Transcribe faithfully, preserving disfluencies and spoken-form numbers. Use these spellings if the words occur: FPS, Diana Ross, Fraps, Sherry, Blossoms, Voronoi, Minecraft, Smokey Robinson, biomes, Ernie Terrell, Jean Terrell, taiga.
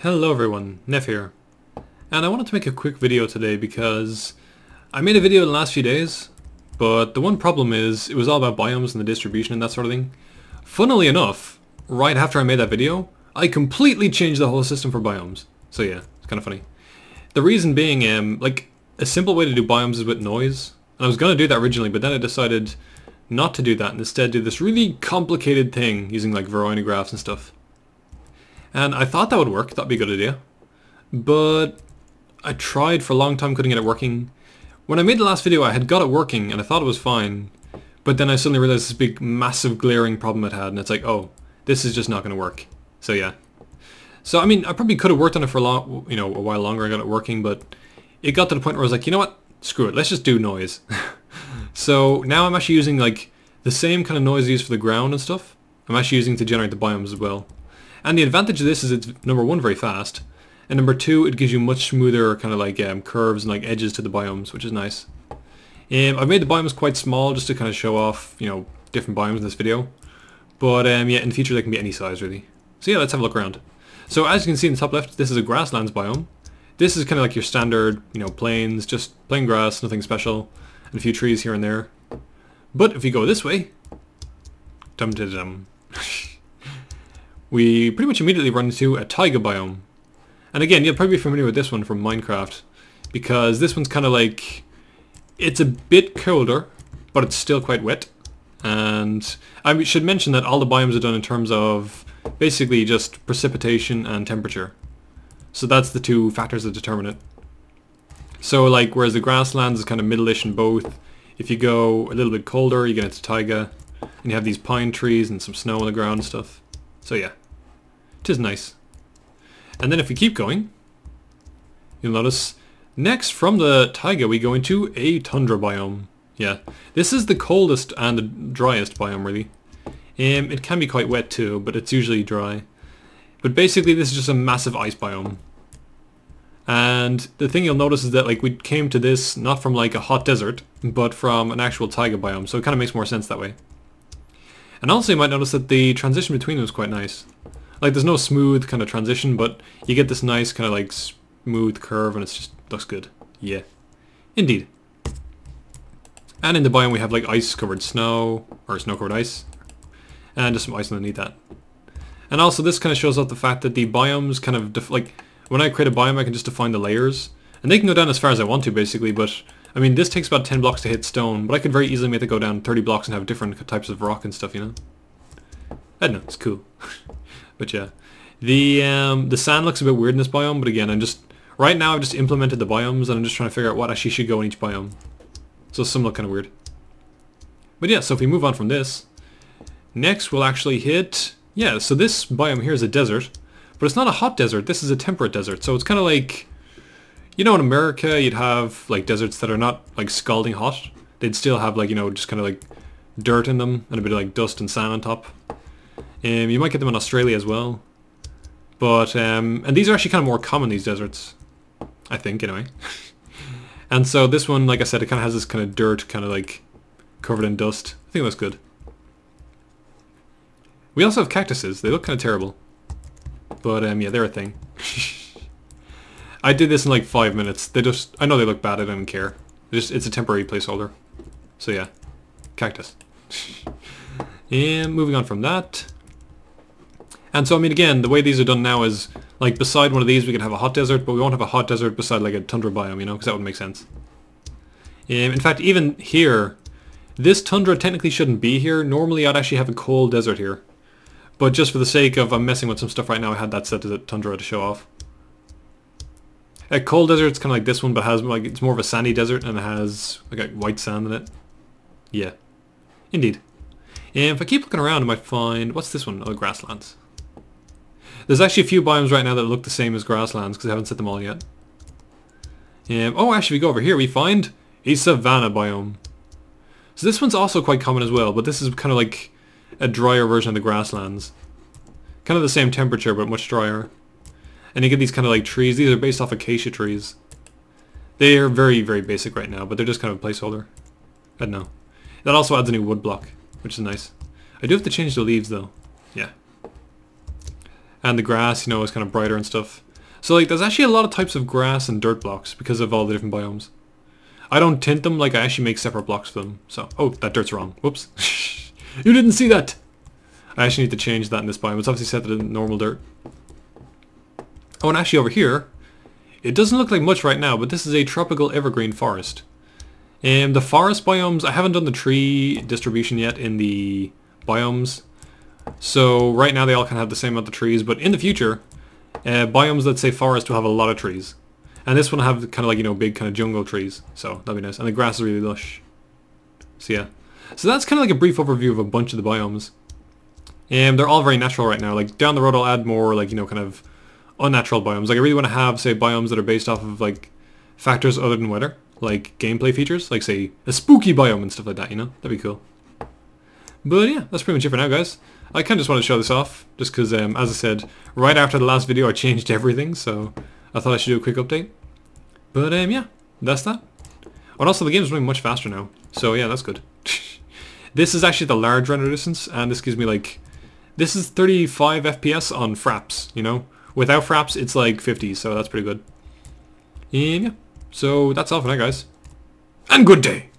Hello everyone, Neff here, and I wanted to make a quick video today because I made a video in the last few days, but the one problem is it was all about biomes and the distribution and that sort of thing. Funnily enough, right after I made that video, I completely changed the whole system for biomes. So yeah, it's kind of funny. The reason being, um, like, a simple way to do biomes is with noise, and I was going to do that originally, but then I decided not to do that and instead do this really complicated thing using like Voronoi graphs and stuff. And I thought that would work, that'd be a good idea. But I tried for a long time, couldn't get it working. When I made the last video, I had got it working and I thought it was fine. But then I suddenly realized this big, massive glaring problem it had. And it's like, oh, this is just not gonna work. So yeah. So I mean, I probably could have worked on it for a long, you know, a while longer, I got it working, but it got to the point where I was like, you know what? Screw it, let's just do noise. So now I'm actually using like the same kind of noise I use for the ground and stuff. I'm actually using to generate the biomes as well. And the advantage of this is it's, number one, very fast, and number two, it gives you much smoother kind of like um, curves and like edges to the biomes, which is nice. Um, I've made the biomes quite small just to kind of show off, you know, different biomes in this video. But um, yeah, in the future they can be any size really. So yeah, let's have a look around. So as you can see in the top left, this is a grasslands biome. This is kind of like your standard, you know, plains, just plain grass, nothing special, and a few trees here and there. But if you go this way, dum-da-dum. We pretty much immediately run into a taiga biome. And again, you'll probably be familiar with this one from Minecraft, because this one's kind of like, it's a bit colder, but it's still quite wet. And I should mention that all the biomes are done in terms of basically just precipitation and temperature. So that's the two factors that determine it. So like, whereas the grasslands is kind of middle-ish in both, if you go a little bit colder, you get into taiga, and you have these pine trees and some snow on the ground and stuff. So yeah, it is nice. And then if we keep going, you'll notice next from the taiga we go into a tundra biome. Yeah, this is the coldest and the driest biome really. Um, it can be quite wet too, but it's usually dry. But basically this is just a massive ice biome. And the thing you'll notice is that like we came to this not from like a hot desert, but from an actual taiga biome, so it kind of makes more sense that way. And also you might notice that the transition between them is quite nice. Like there's no smooth kind of transition, but you get this nice kind of like smooth curve and it's just looks good. Yeah, indeed. And in the biome we have like ice covered snow, or snow covered ice, and just some ice underneath that. And also this kind of shows off the fact that the biomes kind of, def like when I create a biome I can just define the layers, and they can go down as far as I want to basically, but I mean, this takes about ten blocks to hit stone, but I could very easily make it go down thirty blocks and have different types of rock and stuff, you know? I don't know, it's cool. But yeah. The um, the sand looks a bit weird in this biome, but again, I'm just... Right now, I've just implemented the biomes, and I'm just trying to figure out what actually should go in each biome. So some look kind of weird. But yeah, so if we move on from this, next we'll actually hit... Yeah, so this biome here is a desert, but it's not a hot desert, this is a temperate desert, so it's kind of like... You know, in America, you'd have like deserts that are not like scalding hot. They'd still have like, you know, just kind of like dirt in them and a bit of like dust and sand on top. Um, you might get them in Australia as well. But, um, and these are actually kind of more common, these deserts. I think, anyway. And so this one, like I said, it kind of has this kind of dirt kind of like covered in dust. I think that's good. We also have cactuses. They look kind of terrible. But, um, yeah, they're a thing. I did this in like five minutes. They just, I know they look bad, I don't even care. Just, it's a temporary placeholder. So yeah, cactus. And moving on from that. And so I mean again, the way these are done now is like beside one of these we can have a hot desert, but we won't have a hot desert beside like a tundra biome, you know, because that would make sense. Um, in fact, even here, this tundra technically shouldn't be here. Normally I'd actually have a cold desert here. But just for the sake of, I'm messing with some stuff right now, I had that set to the tundra to show off. A cold desert's kind of like this one, but has like it's more of a sandy desert and it has like white sand in it. Yeah, indeed. And if I keep looking around, I might find what's this one? Oh, grasslands. There's actually a few biomes right now that look the same as grasslands because I haven't set them all yet. Um, oh, actually, if we go over here, we find a savanna biome. So this one's also quite common as well, but this is kind of like a drier version of the grasslands. Kind of the same temperature, but much drier. And you get these kind of like trees. These are based off acacia trees. They are very, very basic right now, but they're just kind of a placeholder. I don't know. That also adds a new wood block, which is nice. I do have to change the leaves though. Yeah. And the grass, you know, is kind of brighter and stuff. So like there's actually a lot of types of grass and dirt blocks because of all the different biomes. I don't tint them, like I actually make separate blocks for them. So, oh, that dirt's wrong. Whoops. You didn't see that. I actually need to change that in this biome. It's obviously set to the normal dirt. Oh, and actually over here, it doesn't look like much right now, but this is a tropical evergreen forest. And um, the forest biomes, I haven't done the tree distribution yet in the biomes. So right now they all kind of have the same amount of trees, but in the future, uh, biomes that say forest will have a lot of trees. And this one will have kind of like, you know, big kind of jungle trees. So that'd be nice. And the grass is really lush. So yeah. So that's kind of like a brief overview of a bunch of the biomes. And um, they're all very natural right now. Like down the road I'll add more like, you know, kind of unnatural biomes. Like I really want to have, say, biomes that are based off of like factors other than weather. Like gameplay features. Like say a spooky biome and stuff like that, you know. That'd be cool. But yeah, that's pretty much it for now, guys. I kind of just wanted to show this off. Just because, um, as I said, right after the last video I changed everything. So I thought I should do a quick update. But um, yeah, that's that. And also the game's running much faster now. So yeah, that's good. This is actually the large render distance, and this gives me like... This is thirty-five F P S on fraps, you know? Without fraps, it's like fifty, so that's pretty good. And yeah, so that's all for now, guys. And good day!